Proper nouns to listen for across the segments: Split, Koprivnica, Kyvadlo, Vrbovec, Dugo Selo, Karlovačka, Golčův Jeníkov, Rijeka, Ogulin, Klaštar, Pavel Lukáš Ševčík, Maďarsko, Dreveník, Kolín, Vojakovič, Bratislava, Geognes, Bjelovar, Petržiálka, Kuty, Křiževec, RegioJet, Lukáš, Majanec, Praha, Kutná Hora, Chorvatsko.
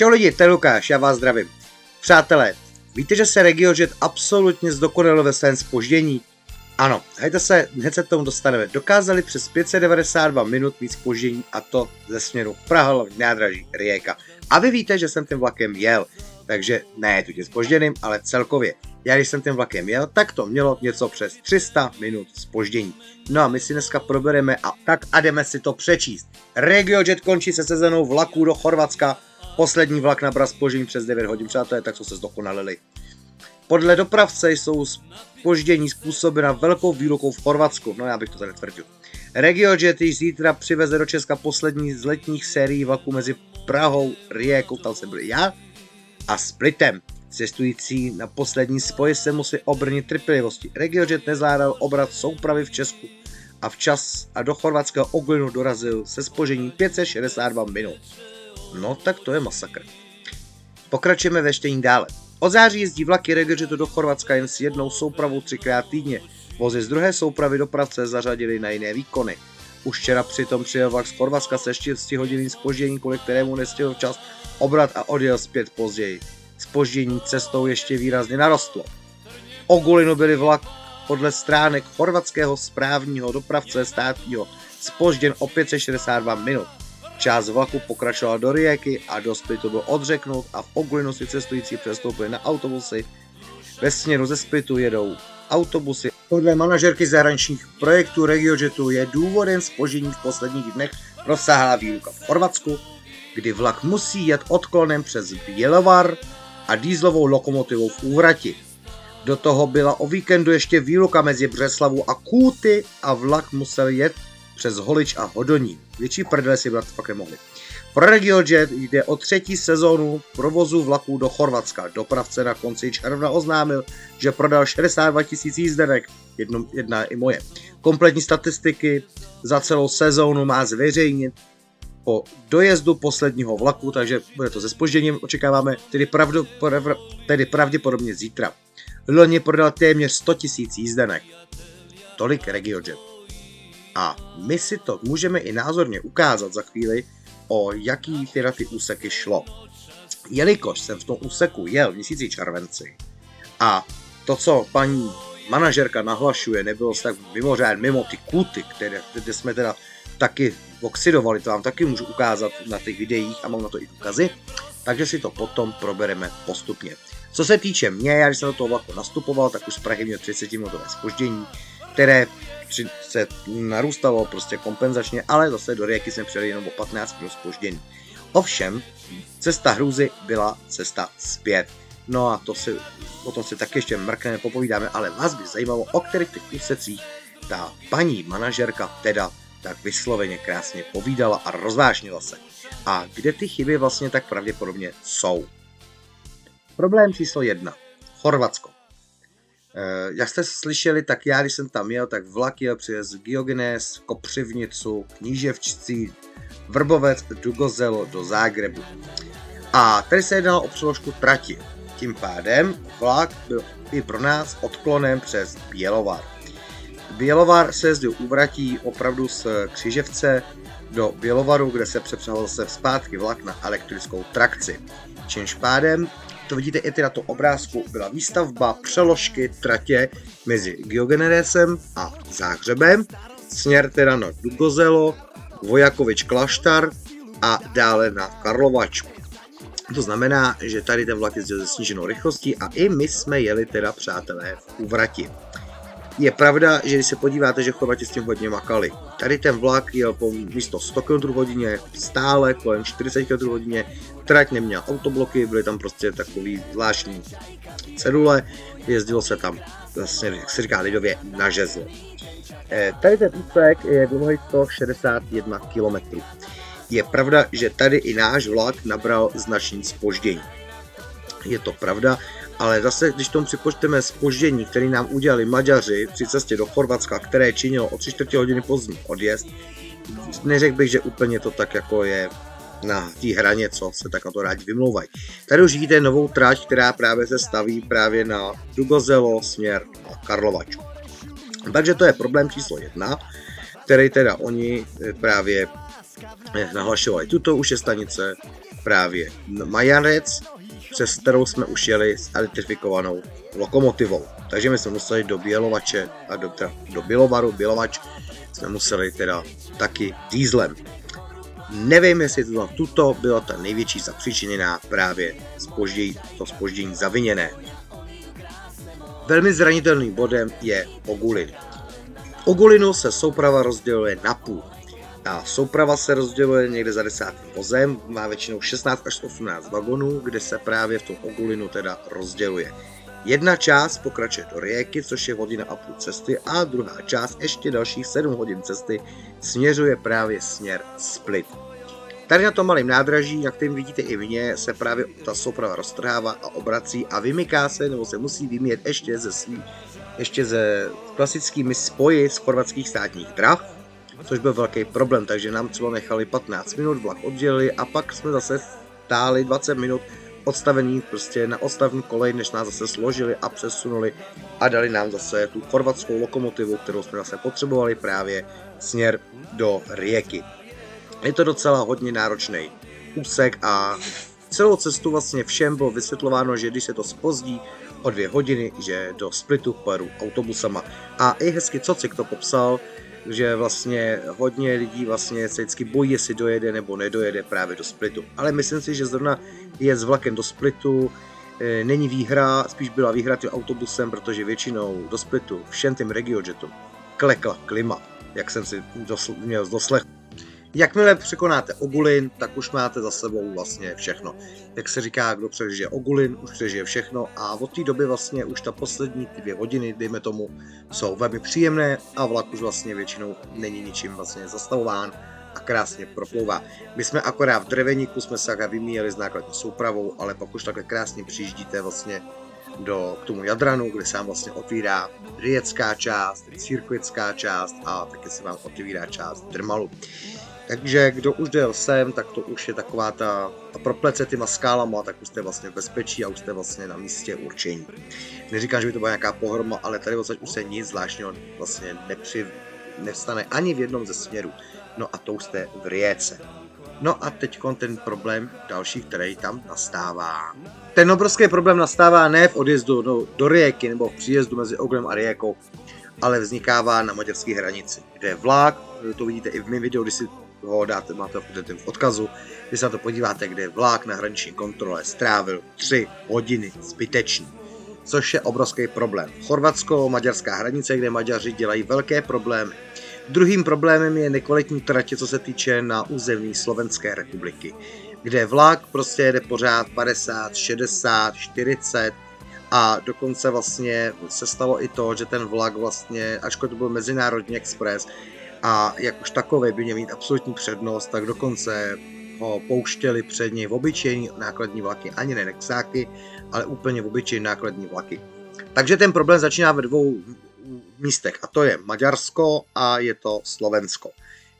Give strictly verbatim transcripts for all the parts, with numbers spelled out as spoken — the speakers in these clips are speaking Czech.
Čau lidi, tady Lukáš, já vás zdravím. Přátelé, víte, že se RegioJet absolutně zdokonalil ve svém zpoždění? Ano, hejte se, hned se k tomu dostaneme. Dokázali přes pět set devadesát dva minut mít zpoždění, a to ze směru Praha, nádraží Rijeka. A vy víte, že jsem tím vlakem jel, takže ne tu tě zpožděným, ale celkově. Já když jsem tím vlakem jel, tak to mělo něco přes tři sta minut zpoždění. No a my si dneska probereme a tak a jdeme si to přečíst. RegioJet končí se sezónou vlaků do Chorvatska. Poslední vlak nabral zpoždění přes devět hodin, přátelé, tak jsou se zdokonalili. Podle dopravce jsou zpoždění způsobena velkou výlukou v Chorvatsku. No já bych to tady tvrdil. RegioJet již zítra přiveze do Česka poslední z letních sérií vlaků mezi Prahou, Rijekou, tam jsem byl já, a Splitem. Cestující na poslední spoje se musí obrnit trpělivosti. RegioJet nezvládal obrat soupravy v Česku a včas a do chorvatského Ogulinu dorazil se zpožděním pět set šedesát dva minut. No tak to je masakr. Pokračujeme ve čtení dále. Od září jezdí vlaky RegioJetu do Chorvatska jen s jednou soupravou třikrát týdně. Vozy z druhé soupravy dopravce zařadili na jiné výkony. Už včera přitom přijel vlak z Chorvatska se šesti hodinovým zpoždění, kvůli kterému nestihl včas obrat a odjel zpět později. Zpoždění cestou ještě výrazně narostlo. Ogulinu byly vlak podle stránek chorvatského správního dopravce státního zpožděn o pět set šedesát dva minut. Část vlaku pokračovala do Rijeky a do Splitu byl odřeknut a v Ogulinu si cestující přestoupili na autobusy. Ve směru ze Splitu jedou autobusy. Podle manažerky zahraničních projektů RegioJetu je důvodem zpoždění v posledních dnech rozsáhlá výluka v Chorvatsku, kdy vlak musí jet odklonem přes Bjelovar a dýzlovou lokomotivou v úvrati. Do toho byla o víkendu ještě výluka mezi Břeclavou a Kuty a vlak musel jet přes Holič a Hodonín. Větší prdele si vlak fakt nemohli. Pro RegioJet jde o třetí sezónu provozu vlaků do Chorvatska. Dopravce na konci června oznámil, že prodal šedesát dva tisíc jízdenek, jedno, jedna i moje. Kompletní statistiky za celou sezónu má zveřejnit po dojezdu posledního vlaku, takže bude to se zpožděním, očekáváme tedy, pravdu, pravdu, tedy pravděpodobně zítra. Loni prodal téměř sto tisíc jízdenek. Tolik RegioJet. A my si to můžeme i názorně ukázat za chvíli, o jaký teda ty úseky šlo. Jelikož jsem v tom úseku jel v měsíci červenci a to, co paní manažerka nahlašuje, nebylo tak mimořádně mimo ty Kuty, které, které jsme teda taky oxidovali, to vám taky můžu ukázat na těch videích a mám na to i důkazy, takže si to potom probereme postupně. Co se týče mě, já když jsem do toho vlaku nastupoval, tak už z Prahy měl třicetiminutové zpoždění, které se narůstalo prostě kompenzačně, ale zase do Rijeky jsme přijeli jenom o patnáct minut zpoždění. Ovšem, cesta hrůzy byla cesta zpět. No a to si, o tom si taky ještě mrkneme, popovídáme, ale vás by zajímalo, o kterých těch úsecích ta paní manažerka teda tak vysloveně krásně povídala a rozvážnila se. A kde ty chyby vlastně tak pravděpodobně jsou? Problém číslo jedna. Chorvatsko. Uh, jak jste slyšeli, tak já, když jsem tam jel, tak vlak jel přes Geognes, Koprivnicu, Kníževci, Vrbovec, Dugo Selo do Záhrebu. A tady se jednalo o přeložku trati. Tím pádem vlak byl i pro nás odklonem přes Bjelovar. Bjelovar se jezdil úvratí opravdu z Křiževce do Bjelovaru, kde se přepřehoval se zpátky vlak na elektrickou trakci. Čímž pádem to vidíte i ty na tom obrázku, byla výstavba přeložky tratě mezi Geognesem a Záhřebem, směr teda na Dugo Selo, Vojakovič Klaštar a dále na Karlovačku. To znamená, že tady ten vlak jezdil se sníženou rychlostí a i my jsme jeli teda, přátelé, v úvrati. Je pravda, že když se podíváte, že Chorvati s tím hodně makali. Tady ten vlak jel po místo sto kilometrů v hodině, stále kolem čtyřicet kilometrů v hodině, trať neměla autobloky, byly tam prostě takový zvláštní cedule, jezdilo se tam, vlastně, jak se říká lidově, na žezlo. Tady ten úsek je dlouhý sto šedesát jedna kilometrů. Je pravda, že tady i náš vlak nabral značný zpoždění. Je to pravda, ale zase, když tomu připočteme zpoždění, které nám udělali Maďaři při cestě do Chorvatska, které činilo o tři čtvrtě hodiny pozdní odjezd, neřekl bych, že úplně to tak jako je na té hraně, co se tak na to rádi vymlouvají. Tady už vidíte novou trať, která právě se staví právě na Dugo Selo směr na Karlovačku. Takže to je problém číslo jedna, který teda oni právě nahlašovali. Tuto už je stanice právě Majanec, přes kterou jsme už jeli s elektrifikovanou lokomotivou. Takže my jsme museli do Bělovače a do, teda, do Bjelovaru, Bělovač jsme museli teda taky dýzlem. Nevím, jestli to tuto byla ta největší zapříčiněná právě zpoždění, to zpoždění zaviněné. Velmi zranitelným bodem je Ogulin. V Ogulinu se souprava rozděluje na půl. Ta souprava se rozděluje někde za desátým vozem, má většinou šestnáct až osmnáct vagonů, kde se právě v tom Ogulinu teda rozděluje. Jedna část pokračuje do Rijeky, což je hodina a půl cesty, a druhá část ještě dalších sedm hodin cesty směřuje právě směr Split. Tady na tom malém nádraží, na kterém vidíte i mě, se právě ta souprava roztrhává a obrací a vymyká se, nebo se musí vyměnit ještě ze svý, ještě ze klasickými spoji z chorvatských státních drah, což byl velký problém, takže nám třeba nechali patnáct minut, vlak oddělili a pak jsme zase stáli dvacet minut odstavení prostě na odstavní kolej, než nás zase složili a přesunuli a dali nám zase tu chorvatskou lokomotivu, kterou jsme zase potřebovali právě směr do Rijeky. Je to docela hodně náročný úsek a celou cestu vlastně všem bylo vysvětlováno, že když se to zpozdí o dvě hodiny, že do Splitu pojedu autobusama. A i hezky Cocik to popsal, že vlastně hodně lidí vlastně se vždycky bojí, jestli dojede nebo nedojede právě do Splitu. Ale myslím si, že zrovna je s vlakem do Splitu e, není výhra, spíš byla výhra tím autobusem, protože většinou do Splitu všem tím RegioJetům klekla klima, jak jsem si dosl měl doslech. Jakmile překonáte Ogulin, tak už máte za sebou vlastně všechno. Jak se říká, kdo přežije Ogulin, už přežije všechno a od té doby vlastně už ta poslední dvě hodiny, dejme tomu, jsou velmi příjemné a vlak už vlastně většinou není ničím vlastně zastavován a krásně proplouvá. My jsme akorát v Dreveníku, jsme se vymíjeli s nákladní soupravou, ale pak už takhle krásně přijíždíte vlastně do, k tomu Jadranu, kde se vám vlastně otvírá rijecká část, církvická část a taky se vám otvírá část Drmalu. Takže kdo už jel sem, tak to už je taková ta, ta proplece těma skálama, tak už jste vlastně v bezpečí a už jste vlastně na místě určení. Neříkám, že by to byla nějaká pohroma, ale tady vlastně už se nic zvláštního vlastně nepři, nevstane ani v jednom ze směrů. No a to už jste v Rijece. No a teď ten problém další, který tam nastává. Ten obrovský problém nastává ne v odjezdu do, do Rijeky nebo v příjezdu mezi Oglem a Rijekou, ale vznikává na maďarské hranici, kde vlak, to vidíte i v mém videu, když si ho dáte, máte v odkazu, když se na to podíváte, kde vlak na hraniční kontrole strávil tři hodiny zbytečný, což je obrovský problém. Chorvatsko-maďarská hranice, kde Maďaři dělají velké problémy. Druhým problémem je nekvalitní tratě, co se týče na území Slovenské republiky, kde vlak prostě jede pořád padesát, šedesát, čtyřicet a dokonce vlastně se stalo i to, že ten vlak vlastně, ačkoliv to byl mezinárodní expres, a jak už takové by měl mít absolutní přednost, tak dokonce ho pouštěli před něj v obyčejní nákladní vlaky, ani ne nexáky, ale úplně v obyčejní nákladní vlaky. Takže ten problém začíná ve dvou místech, a to je Maďarsko a je to Slovensko.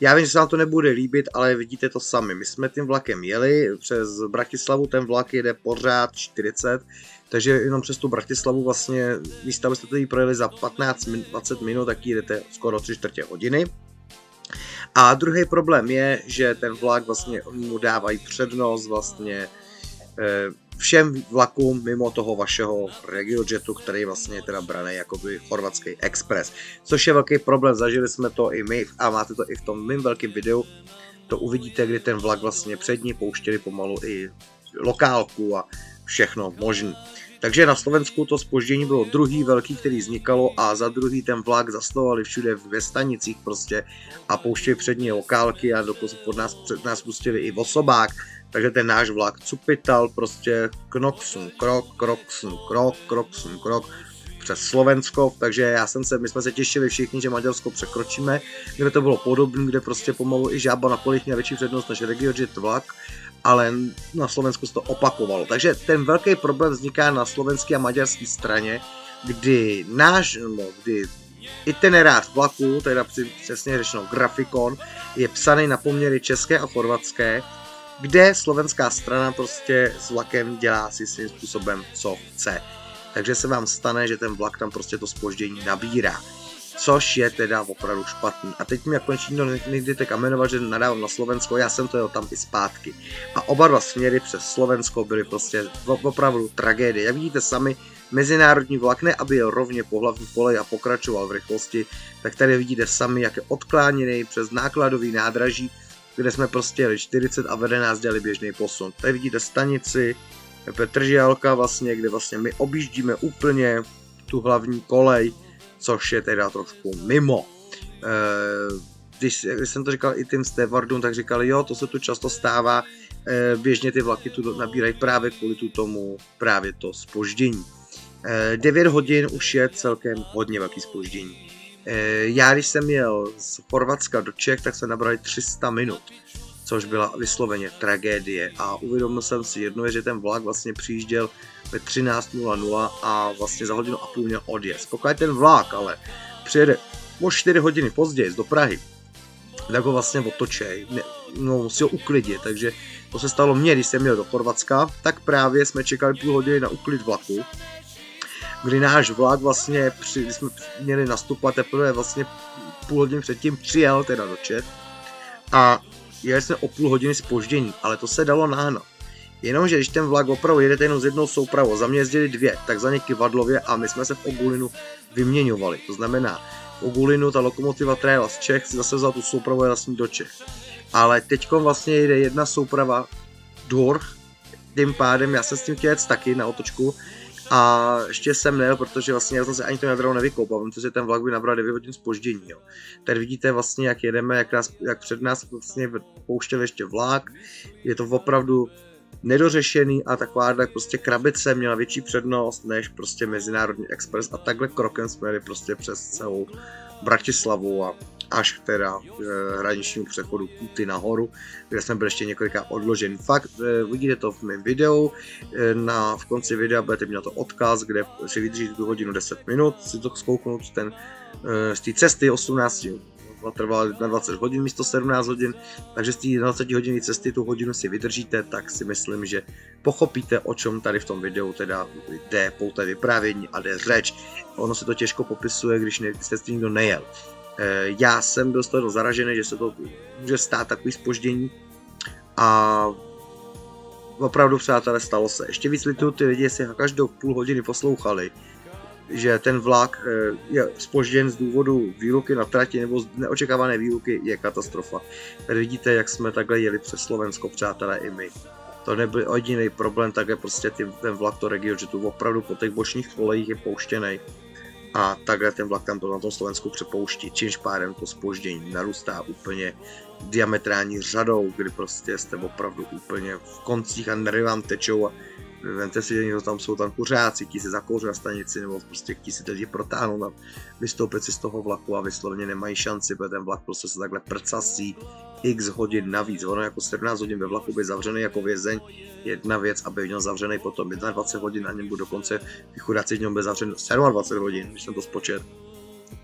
Já vím, že se vám to nebude líbit, ale vidíte to sami. My jsme tím vlakem jeli, přes Bratislavu ten vlak jede pořád čtyřicet, takže jenom přes tu Bratislavu vlastně, místa byste tady projeli za patnáct až dvacet minut, tak jdete skoro tři čtvrtě hodiny. A druhý problém je, že ten vlak vlastně mu dávají přednost vlastně všem vlakům mimo toho vašeho RegioJetu, který vlastně teda braný jakoby chorvatský expres. Což je velký problém, zažili jsme to i my a máte to i v tom mým velkém videu. To uvidíte, kdy ten vlak vlastně před ní pouštěli pomalu i lokálku a všechno možné. Takže na Slovensku to zpoždění bylo druhý velký, který vznikalo a za druhý ten vlak zastavovali všude ve stanicích prostě a pouštěli přední lokálky a dokonce pod nás, před nás pustili i v osobách, takže ten náš vlak cupital prostě knok, sun, krok, krok, sun, krok, krok, sun, krok přes Slovensko, takže já jsem se, my jsme se těšili všichni, že Maďarsko překročíme, kde to bylo podobné, kde prostě pomalu i žába na polích měla větší přednost než RegioJet vlak, ale na Slovensku se to opakovalo. Takže ten velký problém vzniká na slovenské a maďarské straně, kdy náš, no, kdy itinerář vlaku, teda přesně řečeno grafikon, je psaný na poměry české a chorvatské, kde slovenská strana prostě s vlakem dělá si svým způsobem, co chce. Takže se vám stane, že ten vlak tam prostě to zpoždění nabírá. což je teda opravdu špatný. A teď mi konečně nikdo nejdete kamenovat, že nadávám na Slovensko, já jsem to jel tam i zpátky. A oba dva směry přes Slovensko byly prostě opravdu tragédie. Jak vidíte sami, mezinárodní vlak ne, aby jel rovně po hlavní koleji a pokračoval v rychlosti, tak tady vidíte sami, jak je odkláněný přes nákladový nádraží, kde jsme prostě jeli čtyřicet a vede nás dělali běžný posun. Tady vidíte stanici Petržiálka, vlastně, kde vlastně my objíždíme úplně tu hlavní kolej, což je teda trošku mimo. Když jsem to říkal i tím stevardům, tak říkali, jo, to se tu často stává, běžně ty vlaky tu nabírají právě kvůli tu tomu právě to zpoždění. devět hodin už je celkem hodně velký zpoždění. Já když jsem jel z Chorvatska do Čech, tak jsme nabrali tři sta minut, což byla vysloveně tragédie a uvědomil jsem si jedno, že ten vlak vlastně přijížděl ve třináct nula nula a vlastně za hodinu a půl měl odjezd. Pokud ten vlak ale přijede o čtyři hodiny později do Prahy, tak ho vlastně otočej, no, musí ho uklidit, takže to se stalo mně, když jsem jel do Chorvatska, tak právě jsme čekali půl hodiny na uklid vlaku, kdy náš vlak vlastně, při, když jsme měli nastupovat teprve vlastně půl hodiny předtím, přijel teda do Čech a jeli jsme o půl hodiny zpoždění, ale to se dalo náhnat. Jenomže když ten vlak opravdu jedete jenom z jednou soupravou, za mě jezdili dvě, tak za ně Kyvadlově a my jsme se v Ogulinu vyměňovali. To znamená, v Ogulinu ta lokomotiva, která jela z Čech, si zase vzala tu soupravu a vlastně do Čech. Ale teďkom vlastně jede jedna souprava durch, tím pádem já jsem s tím chtěl jet taky na otočku, a ještě jsem nejel, protože vlastně já jsem se ani to nadravo nevykoupal, protože ten vlak by nabral devět hodin zpoždění. Jo. Tady vidíte vlastně, jak jedeme, jak, nás, jak před nás vlastně pouštěl ještě vlak. Je to opravdu nedořešený a taková tak prostě krabice měla větší přednost než prostě Mezinárodní expres a takhle krokem jsme jeli prostě přes celou Bratislavu a až teda e, hraničnímu přechodu Kuty na horu, kde jsme byli ještě několikrát odložen. Fakt, e, vidíte to v mém videu, e, na, v konci videa budete mít na to odkaz, kde si vydržíte tu hodinu deset minut, si to zkouknout ten, e, z té cesty osmnáct trvala na dvacet hodin místo sedmnáct hodin, takže z té dvacetihodinové cesty tu hodinu si vydržíte, tak si myslím, že pochopíte, o čem tady v tom videu teda jde pouta vyprávění a jde řeč. Ono se to těžko popisuje, když ne, se s tím nikdo nejel. Já jsem byl z toho zaražený, že se to může stát takový zpoždění a opravdu, přátelé, stalo se. Ještě víc lituju ty lidi, si každou půl hodiny poslouchali, že ten vlak je zpožděn z důvodu výluky na trati nebo z neočekávané výluky, je katastrofa. Tady vidíte, jak jsme takhle jeli přes Slovensko, přátelé, i my. To nebyl jediný problém, takhle prostě ten vlak to RegioJetu opravdu po těch bočních kolejích je pouštěný. A takhle ten vlak tam byl na tom Slovensku přepouští, čímž pádem to zpoždění narůstá úplně diametrální řadou, kdy prostě jste opravdu úplně v koncích a nervy vám tečou a vemte si, že tam jsou tam kuřáci, ti se zakouří na stanici nebo prostě ti si teď protáhnou na vystoupit si z toho vlaku a vyslovně nemají šanci, protože ten vlak prostě se takhle prcasí x hodin navíc. Ono jako sedmnáct hodin ve vlaku by zavřený jako vězeň, jedna věc, aby měl zavřený potom dvacet jedna hodin a němu dokonce ty chudáci němu by zavřený dvacet sedm hodin, když jsem to spočet,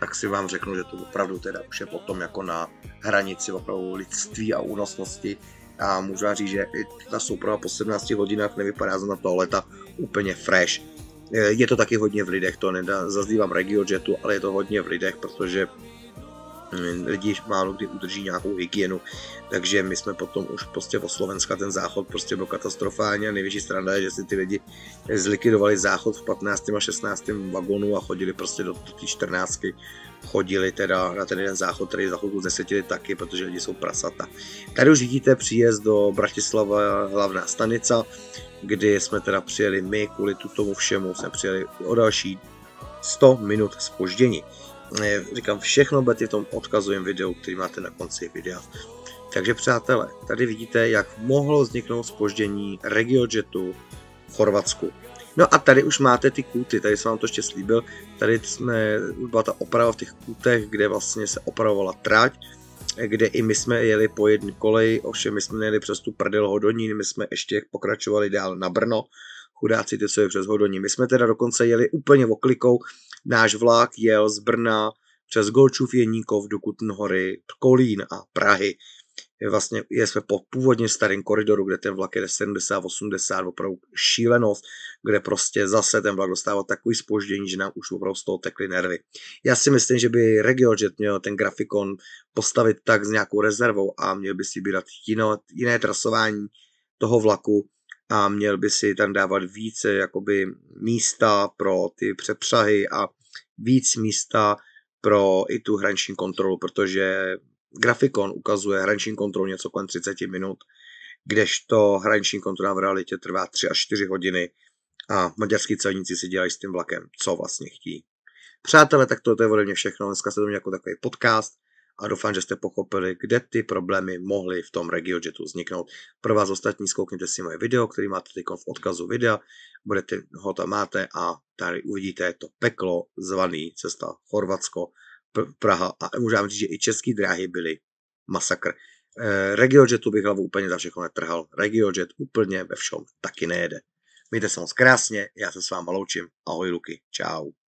tak si vám řeknu, že to opravdu teda už je potom jako na hranici opravdu lidství a únosnosti. A můžu říct, že i ta souprava po sedmnácti hodinách nevypadá na toho leta úplně fresh. Je to taky hodně v lidech, to nedá, zazdívám RegioJetu, ale je to hodně v lidech, protože lidi málo kdy udrží nějakou hygienu, takže my jsme potom už prostě po Slovenska ten záchod prostě byl katastrofální a největší strana je, že si ty lidi zlikvidovali záchod v patnáctém a šestnáctém vagonu a chodili prostě do té čtrnáctky chodili teda na ten jeden záchod, který za chvilku znesetili taky, protože lidi jsou prasata. Tady už vidíte příjezd do Bratislava, hlavná stanica, kdy jsme teda přijeli my, kvůli tomu všemu jsme přijeli o další sto minut zpoždění. Říkám, všechno budete v tom odkazovém videu, který máte na konci videa. Takže přátelé, tady vidíte, jak mohlo vzniknout zpoždění RegioJetu v Chorvatsku. No a tady už máte ty Kuty, tady jsem vám to ještě slíbil, tady jsme, byla ta oprava v těch Kutech, kde vlastně se opravovala trať, kde i my jsme jeli po jedné koleji, ovšem my jsme jeli přes tu prdel Hodonín, my jsme ještě pokračovali dál na Brno, chudáci ty, co je přes Hodonín. My jsme teda dokonce jeli úplně oklikou, náš vlak jel z Brna přes Golčův Jeníkov do Kutné Hory, Kolín a Prahy. je vlastně je jsme po původně starém koridoru, kde ten vlak je sedmdesát osmdesát, opravdu šílenost, kde prostě zase ten vlak dostával takový zpoždění, že nám už opravdu z toho tekly nervy. Já si myslím, že by RegioJet měl ten grafikon postavit tak s nějakou rezervou a měl by si vybírat jiné, jiné trasování toho vlaku a měl by si tam dávat více jakoby místa pro ty přepřahy a víc místa pro i tu hraniční kontrolu, protože grafikon ukazuje hraniční kontrolu něco kolem třicet minut, kdežto hraniční kontrola v realitě trvá tři až čtyři hodiny a maďarský celníci si dělají s tím vlakem, co vlastně chtí. Přátelé, tak to je ode mě všechno. Dneska se to měl jako takový podcast a doufám, že jste pochopili, kde ty problémy mohly v tom RegioJetu vzniknout. Pro vás ostatní zkoukněte si moje video, který máte teď v odkazu videa, budete, ho tam máte a tady uvidíte to peklo zvaný cesta Chorvatsko, Praha a můžeme říct, že i české dráhy byly masakr. Eh, RegioJetu bych hlavu úplně za všechno netrhal. RegioJet úplně ve všem taky nejede. Mějte se moc krásně, já se s váma loučím. Ahoj Luky, čau.